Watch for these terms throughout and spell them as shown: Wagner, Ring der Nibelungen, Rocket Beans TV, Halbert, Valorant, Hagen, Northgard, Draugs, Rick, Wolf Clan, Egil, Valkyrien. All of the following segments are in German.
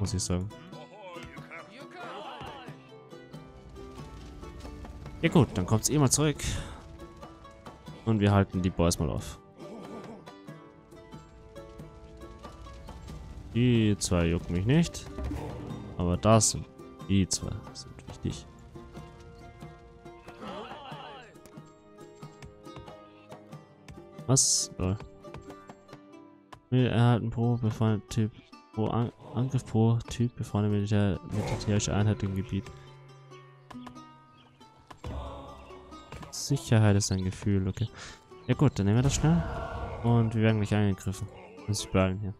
muss ich sagen. Ja gut, dann kommt's eh mal zurück. Und wir halten die Boys mal auf. Die zwei jucken mich nicht. Aber das sind die zwei. Sind wichtig. Was? Lol. Wir erhalten pro Befehl-Typ. Pro Angriff pro Typ befreundete militärische Einheit im Gebiet. Sicherheit ist ein Gefühl, okay. Ja gut, dann nehmen wir das schnell. Und wir werden gleich angegriffen. Muss ich beeilen hier.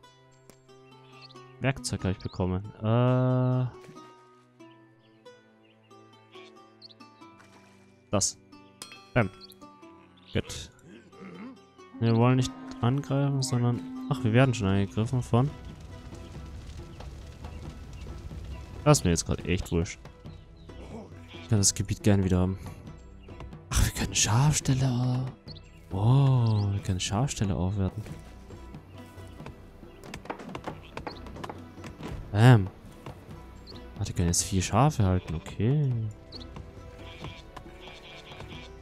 Werkzeug habe ich bekommen. Das. Bam. Gut. Wir wollen nicht angreifen, sondern... Ach, wir werden schon angegriffen von... Das ist mir jetzt gerade echt wurscht. Ich kann das Gebiet gerne wieder haben. Ach, wir können Scharfstelle... Oh, wir können Scharfstelle aufwerten. Bam. Ach, die können jetzt 4 Schafe halten, okay.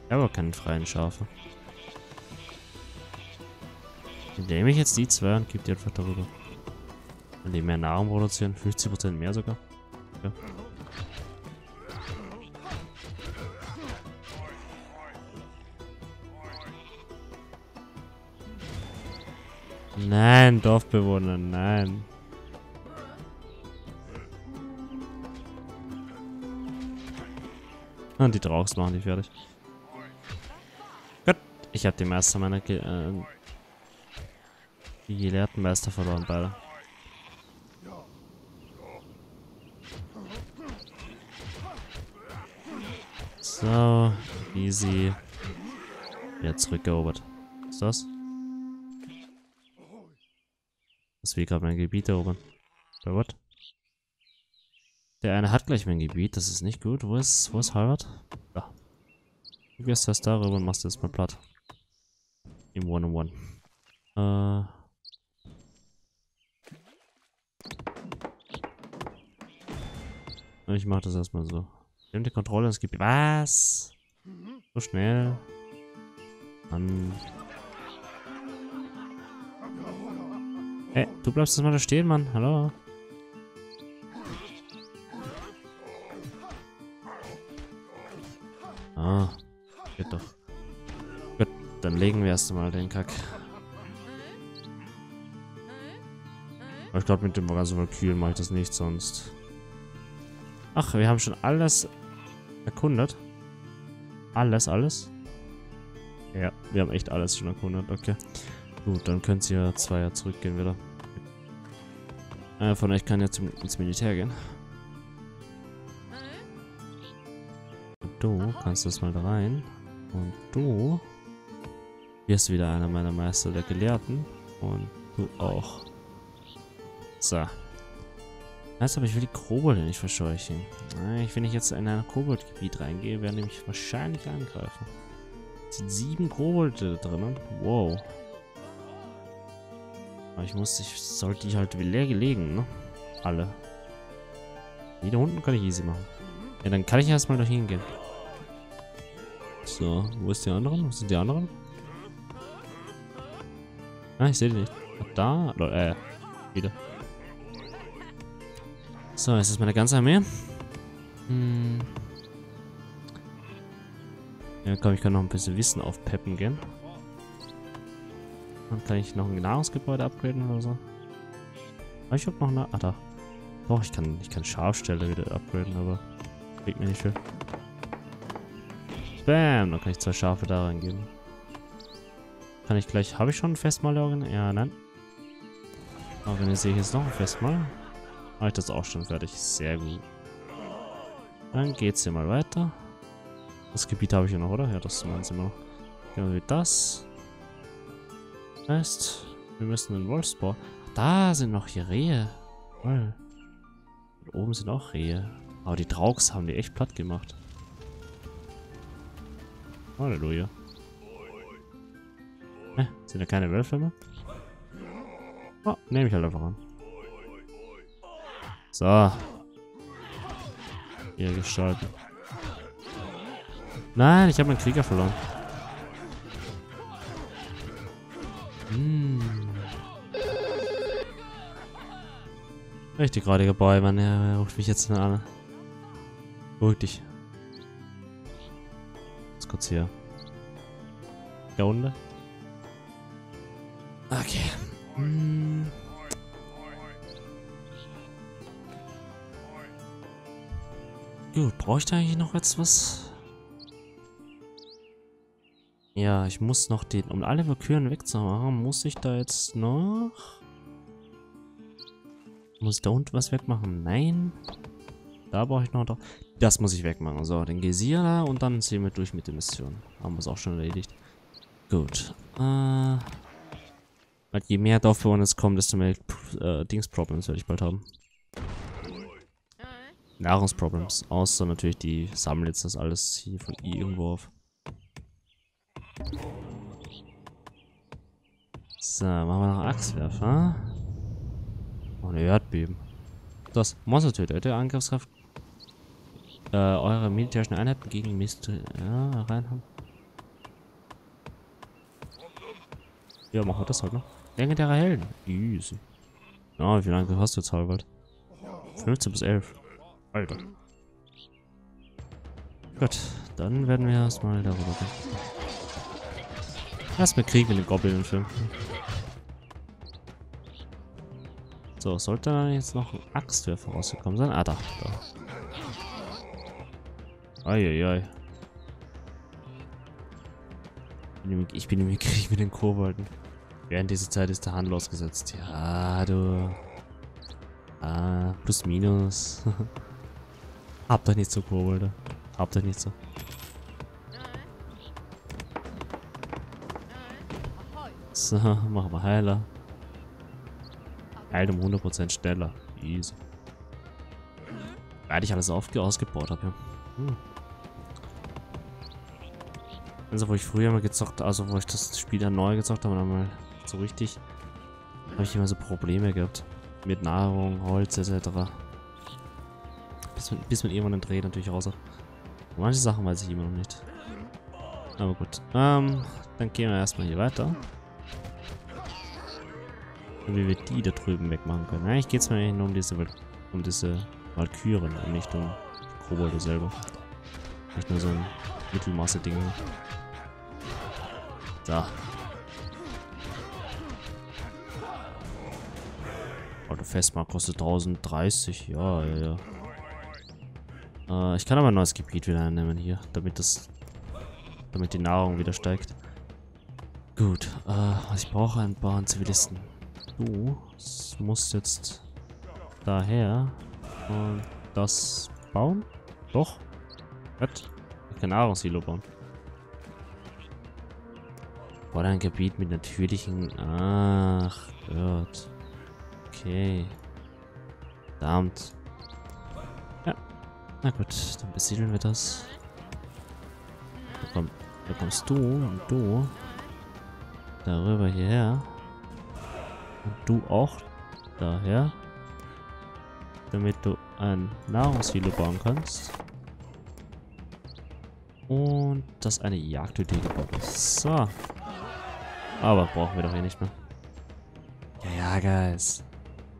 Ich habe aber keinen freien Schafe. Dann nehme ich jetzt die 2 und gebe die einfach darüber. Und die mehr Nahrung produzieren, 50% mehr sogar. Ja. Nein, Dorfbewohner, nein. Und die Draugs machen die fertig. Gut, ich habe den Meister meiner die gelehrten Meister verloren, beide. So, easy. Wieder zurückerobert. Was ist das? Das will gerade mein Gebiet erobern. Bei was? Der eine hat gleich mein Gebiet, das ist nicht gut. Wo ist Halbert? Da. Du gehst erst darüber und machst jetzt mal platt. Im One-on-One. Ich mach das erstmal so. Nimm die Kontrolle, es gibt... Was? So schnell. Mann. Hey, du bleibst jetzt mal da stehen, Mann. Hallo? Ah, geht doch. Gut, dann legen wir erst einmal den Kack. Aber ich glaube, mit dem ganzen Molekülen mache ich das nicht sonst. Ach, wir haben schon alles erkundet. Alles, alles? Ja, wir haben echt alles schon erkundet, okay. Gut, dann können sie ja 2 zurückgehen wieder. Von euch kann ja ins Militär gehen. Du kannst das mal da rein. Und du. Hier ist wieder einer meiner Meister der Gelehrten. Und du auch. So. Also, aber ich will die Kobolde nicht verscheuchen. Wenn ich jetzt in ein Koboldgebiet reingehe, werden die mich wahrscheinlich angreifen. Es sind 7 Kobolde drinnen. Wow. Aber ich sollte die halt leer legen, ne? Alle. Die da unten kann ich easy machen. Ja, dann kann ich erstmal noch hingehen. So, wo ist die anderen? Wo sind die anderen? Ah, ich sehe die nicht. Da? Wieder. So, jetzt ist meine ganze Armee. Hm. Ja, komm, ich kann noch ein bisschen Wissen aufpeppen gehen. Dann kann ich noch ein Nahrungsgebäude upgraden oder so. Aber ich hab noch eine... Ah, da. Doch, ich kann Scharfstelle wieder upgraden, aber... Kriegt mir nicht viel. Bam! Dann kann ich 2 Schafe da reingeben. Kann ich gleich... Habe ich schon ein Festmahl organisiert? Ja, nein. Organisiere ich jetzt noch ein Festmahl? Habe ich das auch schon fertig? Sehr gut. Dann geht's hier mal weiter. Das Gebiet habe ich ja noch, oder? Ja, das meinst du immer noch. Genau wie das. Das heißt, wir müssen in den Wolfsbau. Da sind noch hier Rehe. Toll. Und oben sind auch Rehe. Aber die Draugs haben die echt platt gemacht. Halleluja. Sind ja keine Wölfe mehr? Oh, nehme ich halt einfach an. So. Hier gestalten. Nein, ich habe meinen Krieger verloren. Richtig räudiger Boy, Mann. Er ruft mich jetzt an. Beruhig dich. Jetzt kurz hier. Da unten. Okay. Gut, brauche ich da eigentlich noch jetzt was? Ja, ich muss noch den... Um alle Valkyrien wegzumachen, muss ich da jetzt noch... Muss ich da unten was wegmachen? Nein. Da brauche ich noch... Das muss ich wegmachen. So, den Geysir da und dann ziehen wir durch mit der Mission. Haben wir es auch schon erledigt. Gut. Je mehr Dorfbewohner es kommen, desto mehr Dingsproblems werde ich bald haben. Nahrungsproblems. Außer natürlich die sammeln jetzt das alles hier von irgendwo auf. So, machen wir noch einen Axtwerfer. Oh, eine Erdbeben. Das Monster tötet eure Angriffskraft. Eure militärischen Einheiten gegen Mist. Ja, reinhauen. Ja, machen wir das halt noch. Legendäre Helden. Easy. Ja, wie viel Angriff hast du jetzt, Halbert? 15 bis 11. Alter. Gut, dann werden wir erstmal darüber reden. Erstmal Krieg mit den Goblinen filmen. So, sollte da jetzt noch ein Axtwerfer rausgekommen sein? Ah, da. Eieiei. Ich bin im Krieg mit den Kobolden. Während dieser Zeit ist der Handel ausgesetzt. Ja, du. Ah, plus minus. Habt euch nicht so, Kobolde. Habt euch nicht so. So, machen wir Heiler. Heilt um 100% schneller. Easy. Weil ich alles ausgebaut habe. Ja. Also, wo ich früher mal gezockt habe, also wo ich das Spiel dann neu gezockt habe, dann mal so richtig, habe ich immer so Probleme gehabt. Mit Nahrung, Holz etc. Bis man irgendwann den Dreh natürlich raus hat. Manche Sachen weiß ich immer noch nicht. Aber gut. Dann gehen wir erstmal hier weiter. Und wie wir die da drüben wegmachen können. Eigentlich geht es mir nur um diese Valkyrien und nicht um Kobolde selber. Nicht nur so ein Mittelmaße-Ding. Da. Oh, der Festmarkt kostet 1030. Ja, ja, ja. Ich kann aber ein neues Gebiet wieder einnehmen hier, damit die Nahrung wieder steigt. Gut. Was ich brauche, ein paar Zivilisten. Du musst jetzt daher und das bauen? Doch. Was? Kein Nahrungssilo bauen. Oder ein Gebiet mit natürlichen... Ach Gott. Okay. Verdammt. Ja. Na gut, dann besiedeln wir das. Da kommst du und du. Darüber hierher. Und du auch daher. Damit du ein Nahrungssilo bauen kannst. Und das eine Jagdhütte gebaut ist. So. Aber brauchen wir doch eh nicht mehr. Ja, Guys.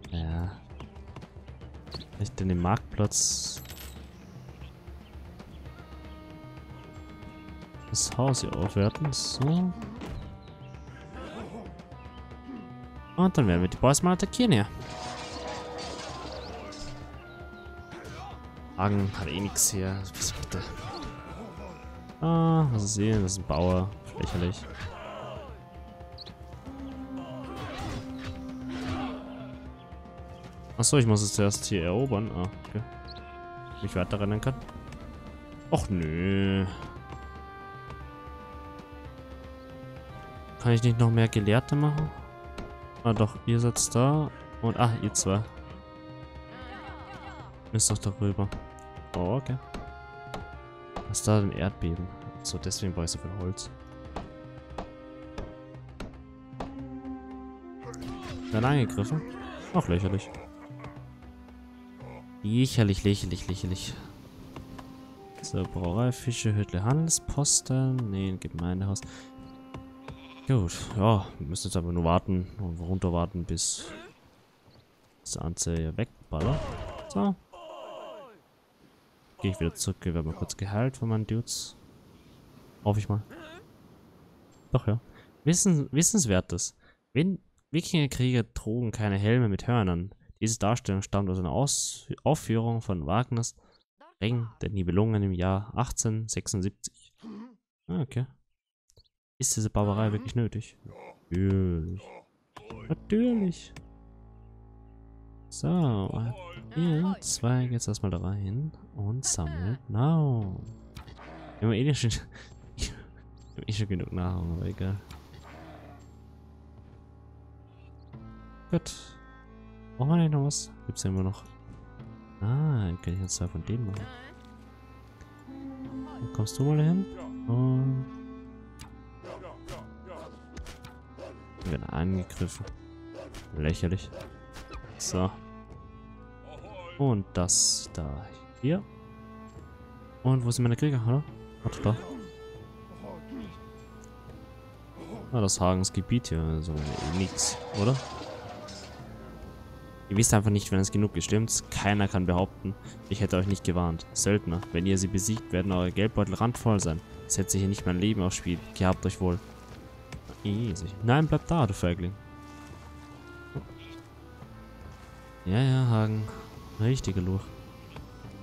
Ja. Nicht in den Marktplatz. Das Haus hier aufwerten. So. Und dann werden wir die Boys mal attackieren hier. Hagen hat eh nichts hier. Was bitte? Ah, was ist hier? Das ist ein Bauer. Lächerlich. Achso, ich muss es zuerst hier erobern. Ah, okay. Ob ich weiter rennen kann. Och, nö. Kann ich nicht noch mehr Gelehrte machen? Ah, doch, ihr seid da. Und, ach, ihr zwei. Müsst doch darüber. Oh, okay. Was ist da denn? Erdbeben? So, deswegen brauche ich so viel Holz. Dann angegriffen? Auch lächerlich. Lächerlich. So, Brauerei, Fische, Hüttle, Handelsposten. Ne, Gemeindehaus. Gut, ja, wir müssen jetzt aber nur warten und runterwarten, bis das Anzeige wegballert. So. Gehe ich wieder zurück, werde mal kurz geheilt von meinen Dudes. Hoffe ich mal. Doch, ja. Wissenswertes. Wenn Wikingerkrieger trugen keine Helme mit Hörnern. Diese Darstellung stammt aus einer Aufführung von Wagners Ring der Nibelungen im Jahr 1876. Ah, okay. Ist diese Barbarei wirklich nötig? Natürlich. So, ihr zwei geht's erstmal da rein und sammelt Nahrung. Wir haben eh schon genug Nahrung, aber egal. Gut. Brauchen wir nicht noch was? Gibt's ja immer noch. Ah, dann kann ich jetzt zwei von denen machen. Dann kommst du mal hin. Und wir werden angegriffen. Lächerlich. So. Und das da hier. Und wo sind meine Krieger? Hallo? Warte da. Ah, das Hagens Gebiet hier. Also nichts, oder? Ihr wisst einfach nicht, wenn es genug ist, stimmt's? Keiner kann behaupten, ich hätte euch nicht gewarnt. Söldner, wenn ihr sie besiegt, werden eure Geldbeutel randvoll sein. Setze hier nicht mein Leben aufs Spiel. Gehabt euch wohl. Easy. Nein, bleib da, du Feigling. Ja, ja, Hagen. Richtige Luch.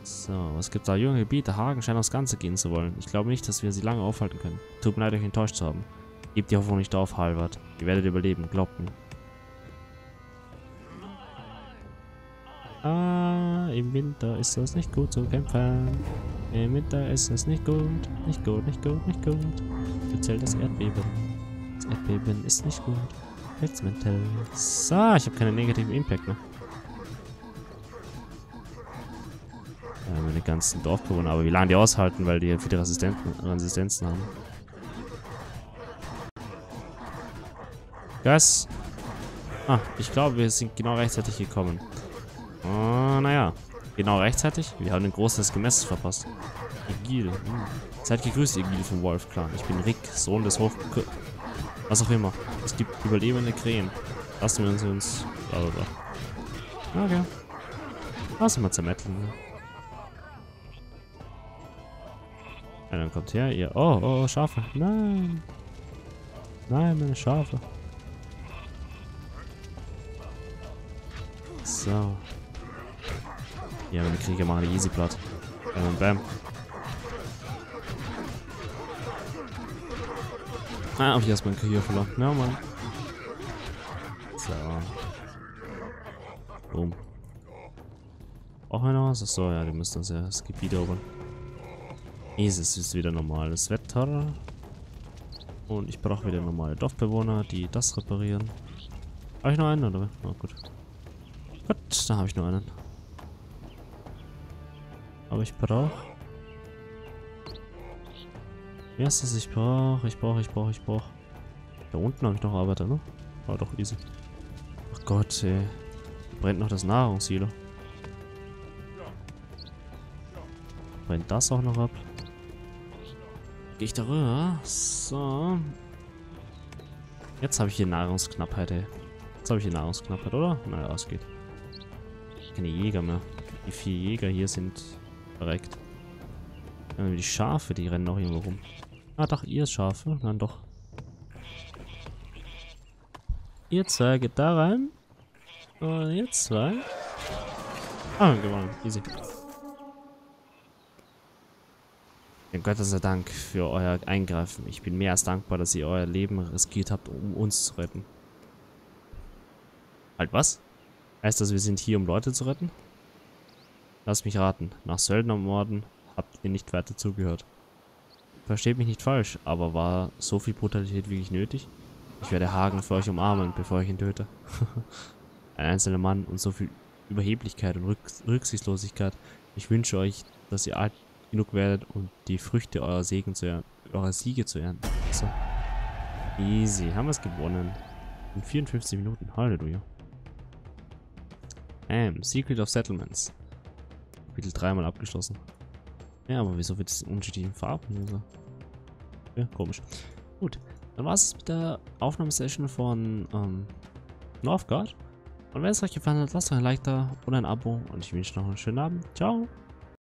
So, was gibt's da? Junge Gebiete. Hagen scheint aufs Ganze gehen zu wollen. Ich glaube nicht, dass wir sie lange aufhalten können. Tut mir leid, euch enttäuscht zu haben. Gebt die Hoffnung nicht auf, Halbert. Ihr werdet überleben, glaubt mir. Ah, im Winter ist das nicht gut zu kämpfen. Im Winter ist es nicht gut. Nicht gut. Speziell das Erdbeben. Das Erdbeben ist nicht gut. Felsmantel. So, ich habe keinen negativen Impact mehr. Ja, meine ganzen Dorfbewohner. Aber wie lange die aushalten, weil die ja viele Resistenzen haben. Guys. Ah, ich glaube, wir sind genau rechtzeitig gekommen. Oh, naja. Genau rechtzeitig. Wir haben den Großen des Gemässes verpasst. Egil. Seid gegrüßt, Egil vom Wolf Clan. Ich bin Rick, Sohn des Hoch... Was auch immer. Es gibt überlebende Krähen. Lassen wir uns... Blablabla. Okay. Lassen wir zermetteln. Ja, dann kommt her, ihr... Oh, Schafe. Nein. Nein, meine Schafe. So. Ja, meine Krieger machen die easy platt. Bam. Ah, hab ich erstmal einen Krieger verloren. Ja, Mann. So. Boom. Brauchen wir noch was? Achso, ja, die müssen uns ja das Gebiet erobern. Es ist wieder normales Wetter. Und ich brauche wieder normale Dorfbewohner, die das reparieren. Habe ich noch einen, oder? Na gut. Gut, da habe ich nur einen. Aber ich brauche. Erstes, ich brauche. Da unten habe ich noch Arbeiter, ne? War doch easy. Ach Gott, ey. Da brennt noch das Nahrungssilo. Brennt das auch noch ab? Gehe ich darüber? So. Jetzt habe ich hier Nahrungsknappheit, ey. Jetzt habe ich hier Nahrungsknappheit, oder? Naja, es geht. Keine Jäger mehr. Die vier Jäger hier sind verreckt. Die Schafe, die rennen noch irgendwo rum. Ah, doch, ihr Schafe? Nein, doch. Ihr zwei geht da rein. Und ihr zwei. Ah, gewonnen. Easy. Ja, Gott sei Dank für euer Eingreifen. Ich bin mehr als dankbar, dass ihr euer Leben riskiert habt, um uns zu retten. Halt, was? Heißt das, wir sind hier, um Leute zu retten? Lass mich raten. Nach Söldnermorden habt ihr nicht weiter zugehört. Versteht mich nicht falsch, aber war so viel Brutalität wirklich nötig? Ich werde Hagen für euch umarmen, bevor ich ihn töte. Ein einzelner Mann und so viel Überheblichkeit und Rücksichtslosigkeit. Ich wünsche euch, dass ihr alt genug werdet, um die Früchte eurer Siege zu ernten. So. Easy. Haben wir es gewonnen. In 54 Minuten. Halleluja. Secret of Settlements. Kapitel 3 mal abgeschlossen. Ja, aber wieso wird es in unterschiedlichen Farben? Also? Ja, komisch. Gut, dann war es mit der Aufnahmesession von Northgard. Und wenn es euch gefallen hat, lasst doch ein Like da oder ein Abo und ich wünsche noch einen schönen Abend. Ciao!